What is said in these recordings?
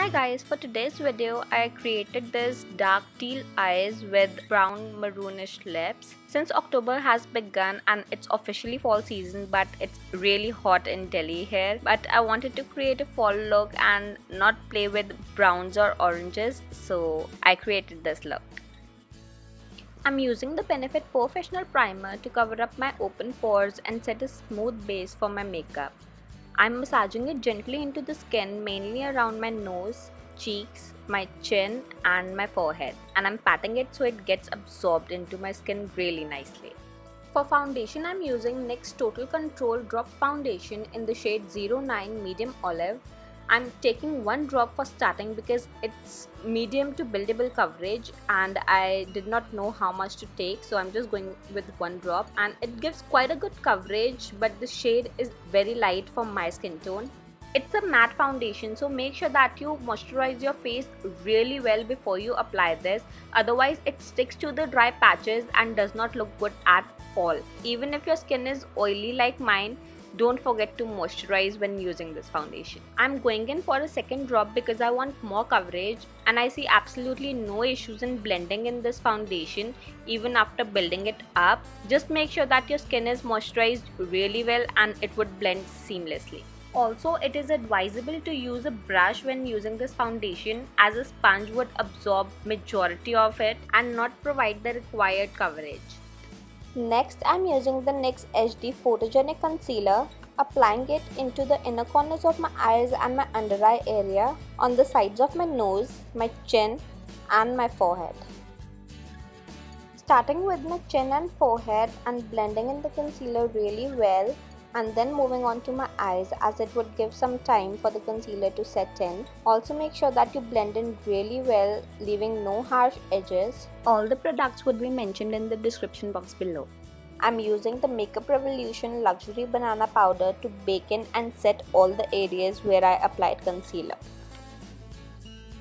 Hi guys, for today's video I created this dark teal eyes with brown maroonish lips. Since October has begun and it's officially fall season, but it's really hot in Delhi here, but I wanted to create a fall look and not play with browns or oranges, so I created this look. I'm using the Benefit Professional Primer to cover up my open pores and set a smooth base for my makeup. I'm massaging it gently into the skin, mainly around my nose, cheeks, my chin and my forehead, and I'm patting it so it gets absorbed into my skin really nicely. For foundation, I'm using NYX Total Control Drop Foundation in the shade 09 Medium Olive. I'm taking one drop for starting because it's medium to buildable coverage and I did not know how much to take, so I'm just going with one drop, and it gives quite a good coverage, but the shade is very light for my skin tone. It's a matte foundation, so make sure that you moisturize your face really well before you apply this, otherwise it sticks to the dry patches and does not look good at all. Even if your skin is oily like mine, don't forget to moisturize when using this foundation. I'm going in for a second drop because I want more coverage, and I see absolutely no issues in blending in this foundation even after building it up. Just make sure that your skin is moisturized really well and it would blend seamlessly. Also, it is advisable to use a brush when using this foundation, as a sponge would absorb majority of it and not provide the required coverage. Next, I'm using the NYX HD Photogenic Concealer, applying it into the inner corners of my eyes and my under eye area, on the sides of my nose, my chin and my forehead. Starting with my chin and forehead and blending in the concealer really well, and then moving on to my eyes, as it would give some time for the concealer to set in. Also make sure that you blend in really well, leaving no harsh edges. All the products would be mentioned in the description box below. I'm using the Makeup Revolution Luxury Banana Powder to bake in and set all the areas where I applied concealer.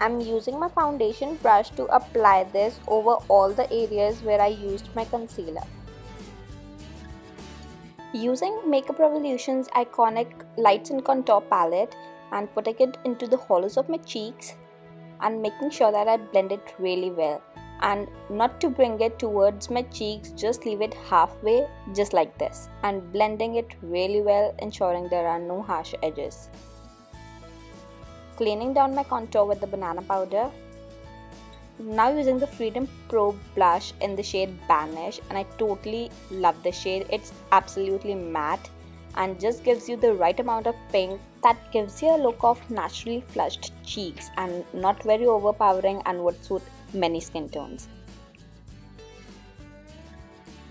I'm using my foundation brush to apply this over all the areas where I used my concealer. Using Makeup Revolution's iconic Lights and Contour palette and putting it into the hollows of my cheeks and making sure that I blend it really well, and not to bring it towards my cheeks, just leave it halfway, just like this, and blending it really well, ensuring there are no harsh edges. Cleaning down my contour with the banana powder. Now using the Freedom Pro Blush in the shade Banish, and I totally love the shade. It's absolutely matte and just gives you the right amount of pink that gives you a look of naturally flushed cheeks and not very overpowering, and would suit many skin tones.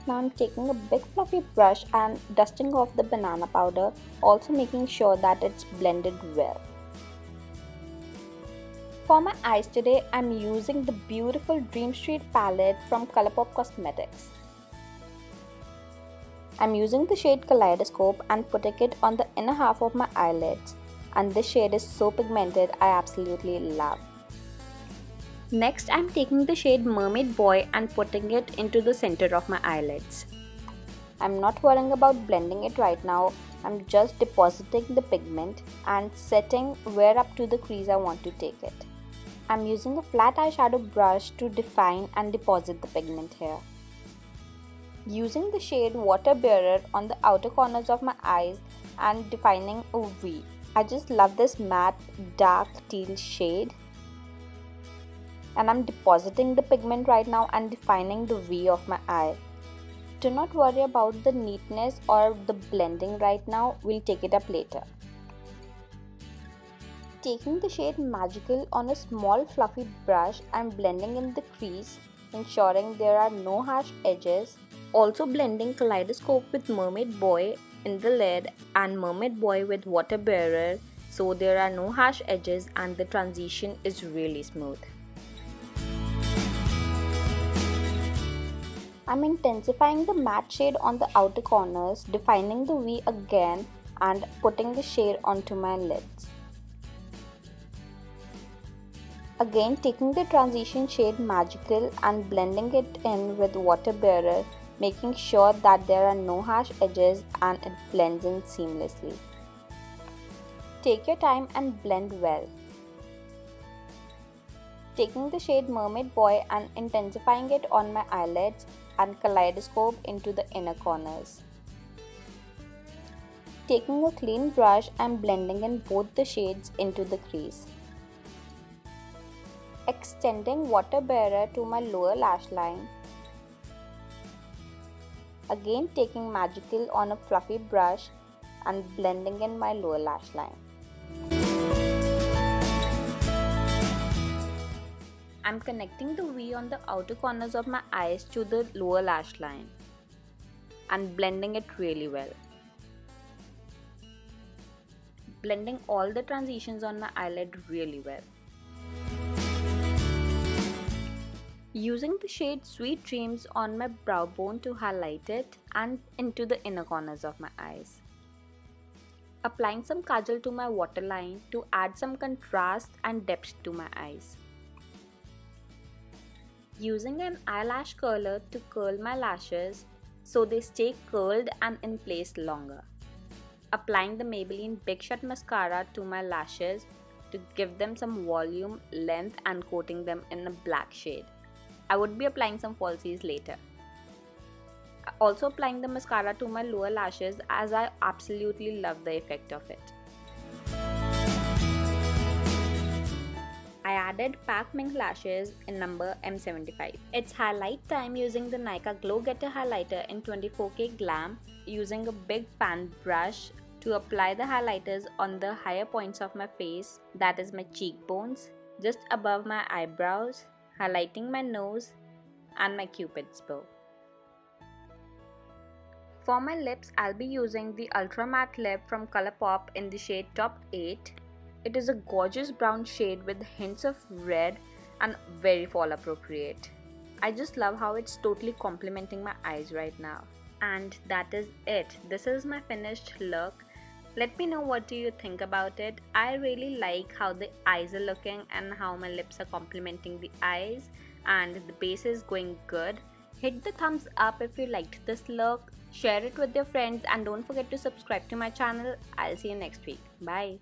Now I'm taking a big fluffy brush and dusting off the banana powder, also making sure that it's blended well. For my eyes today, I'm using the beautiful Dream Street palette from Colourpop Cosmetics. I'm using the shade Kaleidoscope and putting it on the inner half of my eyelids, and this shade is so pigmented, I absolutely love. Next, I'm taking the shade Mermaid Boy and putting it into the center of my eyelids. I'm not worrying about blending it right now, I'm just depositing the pigment and setting where up to the crease I want to take it. I'm using a flat eyeshadow brush to define and deposit the pigment here. Using the shade Water Bearer on the outer corners of my eyes and defining a V. I just love this matte dark teal shade. And I'm depositing the pigment right now and defining the V of my eye. Do not worry about the neatness or the blending right now, we'll take it up later. Taking the shade Magical on a small fluffy brush and blending in the crease, ensuring there are no harsh edges. Also blending Kaleidoscope with Mermaid Boy in the lid and Mermaid Boy with Water Bearer, so there are no harsh edges and the transition is really smooth. I'm intensifying the matte shade on the outer corners, defining the V again and putting the shade onto my lids. Again taking the transition shade Magical and blending it in with Water Bearer, making sure that there are no harsh edges and it blends in seamlessly. Take your time and blend well. taking the shade Mermaid Boy and intensifying it on my eyelids and Kaleidoscope into the inner corners. Taking a clean brush and blending in both the shades into the crease. Extending Water Bearer to my lower lash line. Again taking Magical on a fluffy brush and blending in my lower lash line. I'm connecting the V on the outer corners of my eyes to the lower lash line and blending it really well. Blending all the transitions on my eyelid really well. Using the shade Sweet Dreams on my brow bone to highlight it and into the inner corners of my eyes. Applying some kajal to my waterline to add some contrast and depth to my eyes. Using an eyelash curler to curl my lashes so they stay curled and in place longer. Applying the Maybelline Big Shot Mascara to my lashes to give them some volume, length and coating them in a black shade. I would be applying some falsies later. Also applying the mascara to my lower lashes as I absolutely love the effect of it. I added Pac Mink lashes in number M75. It's highlight time using the Nykaa Glow Getter highlighter in 24K Glam using a big fan brush to apply the highlighters on the higher points of my face, that is my cheekbones, just above my eyebrows, highlighting my nose and my cupid's bow. For my lips, I'll be using the Ultra Matte Lip from Colourpop in the shade Top 8. It is a gorgeous brown shade with hints of red and very fall appropriate. I just love how it's totally complementing my eyes right now. And that is it. This is my finished look. Let me know what do you think about it. I really like how the eyes are looking and how my lips are complementing the eyes and the base is going good. Hit the thumbs up if you liked this look. Share it with your friends and don't forget to subscribe to my channel. I'll see you next week. Bye.